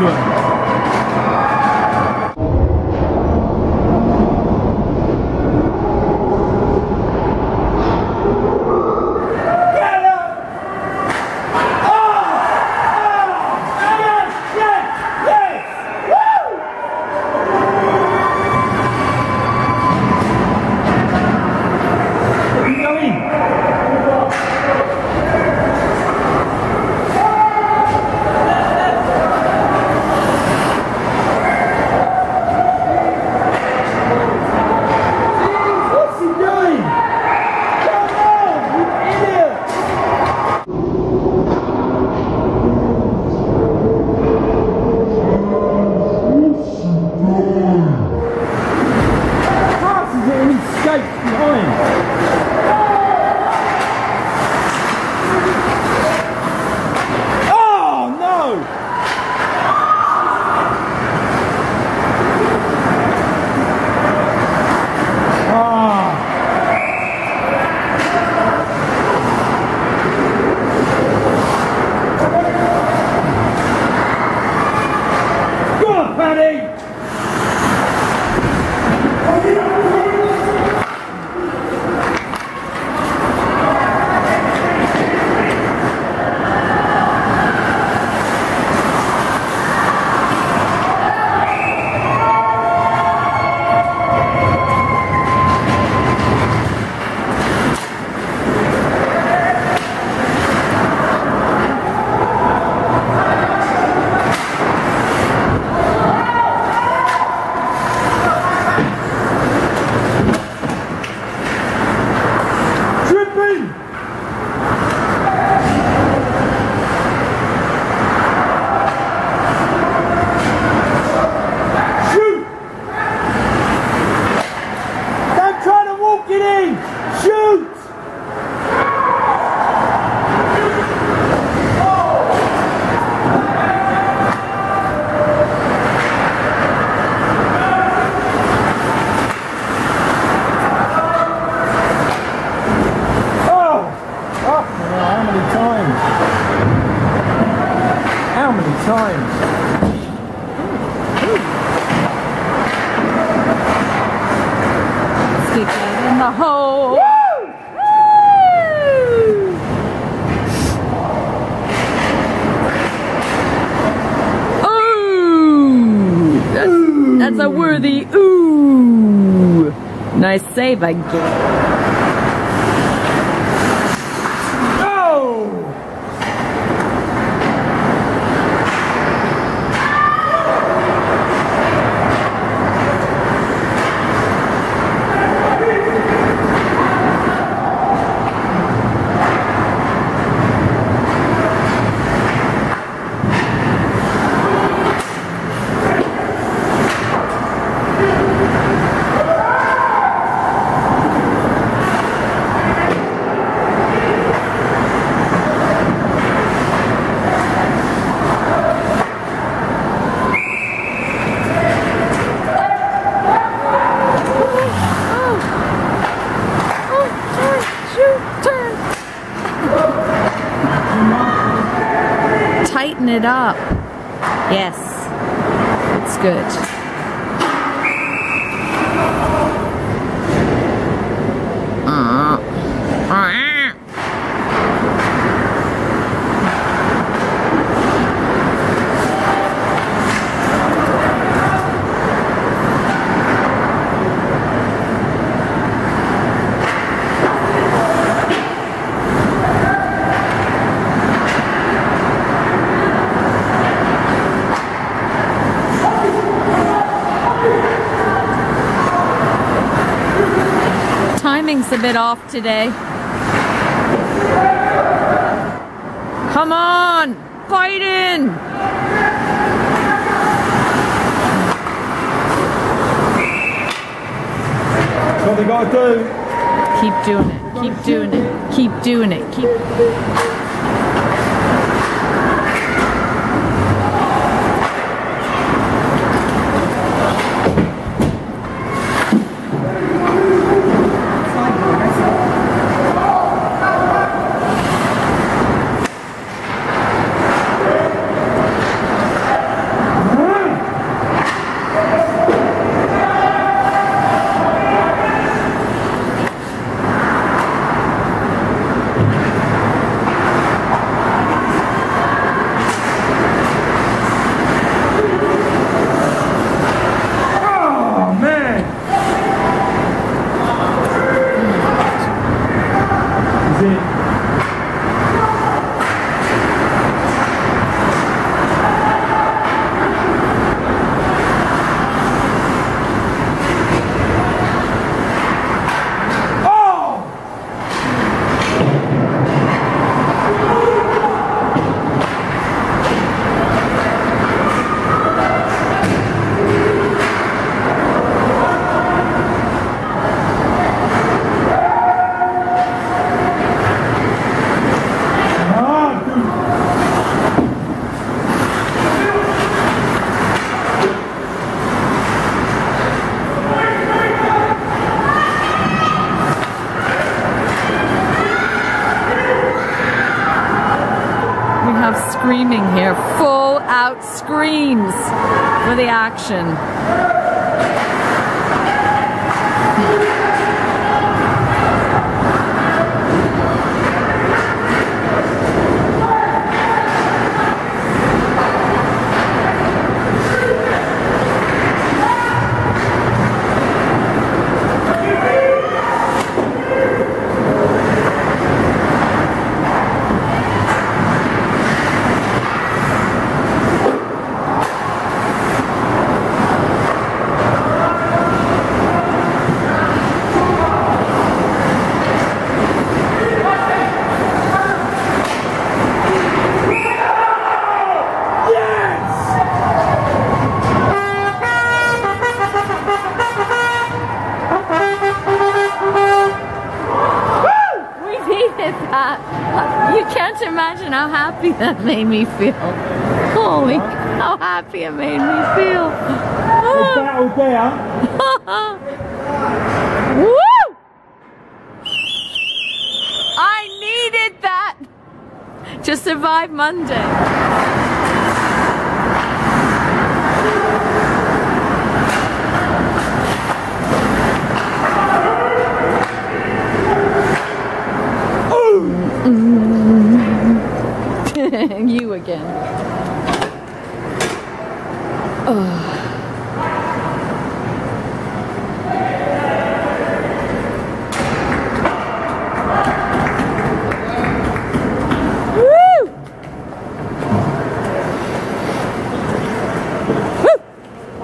Sure. That's a worthy ooh! Nice save, I guess. It up. Yes. It's good. A bit off today. Come on, fight in! What they gotta do? Keep doing it. Keep doing it. Keep doing it. Keep. screaming here, full out screams for the action. You can't imagine how happy that made me feel. Holy, how happy it made me feel. Woo! I needed that to survive Monday. You again. Oh. Woo!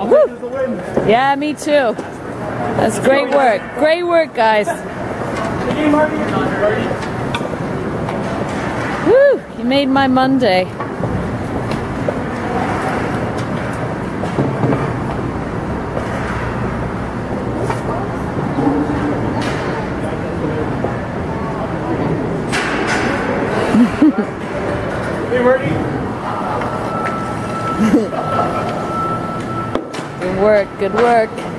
Woo! Yeah, me too. That's great work. Great work, guys. Woo! You made my Monday. Hey, Marty. Good work, good work.